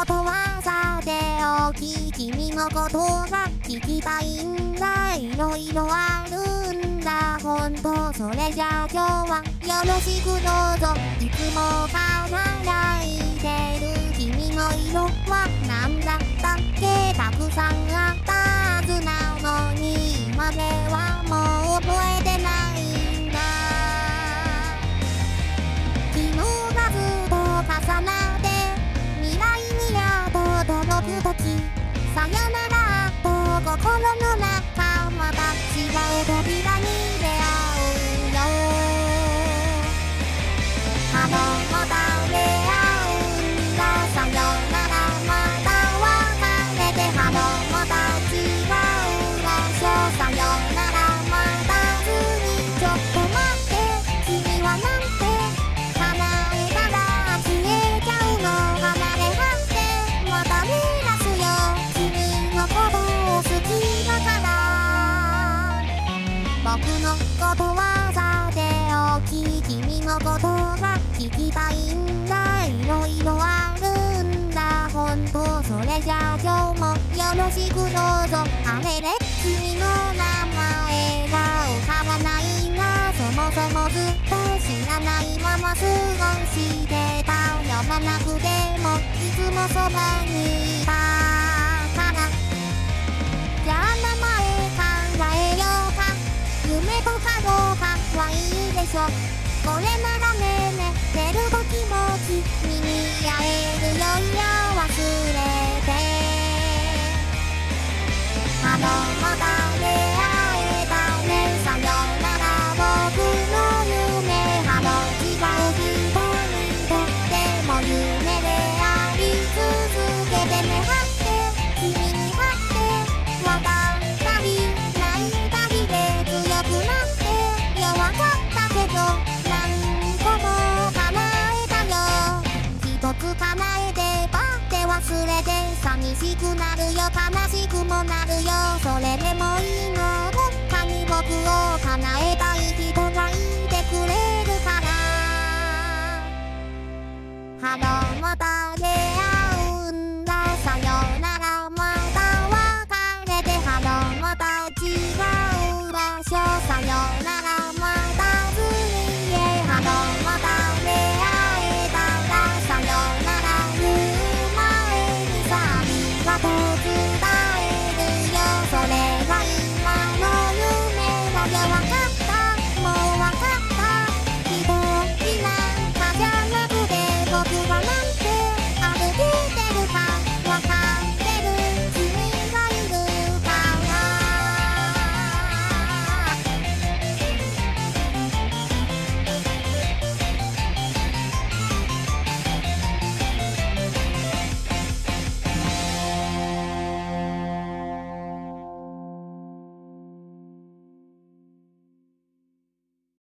ことはさておき、君のことが聞きたいんだ。いろいろあるんだほんと。それじゃあ今日はよろしくどうぞ。いつも輝いてる君の色はなんだったっけ。たくさんあったはずなのに今ではもう覚えてないんだ。昨日がずっと重なる「さよならと心の中また違う扉に出会うよ」「波動を垂れ合うんだ」「さよならまた別れて波動も立ち合う場所」「さよならまたずにちょっと待って君はなんて」「叶うなら消えちゃうの離れはってまたね」僕のことはさておき、君のことが聞きたいんだ。いろいろあるんだほんと。それじゃあ今日もよろしくどうぞ。あれれ君の名前が浮かばないな。そもそもずっと知らないまま過ごしてた。呼ばなくてもいつもそばにいたから。じゃあ名前考えようか。夢とかどうかはいいでしょ。これならねえねえ出ると気持ち君に会えるよいや忘れて。波動も垂れ合えたね。さよなら僕の夢。波動違う人にとっても夢であり続けてね。張って君に張って私忘れて寂しくなるよ悲しくもなるよ。それでもいいの。どっかに僕を叶えたい人がいてくれるから。波動も垂れ合う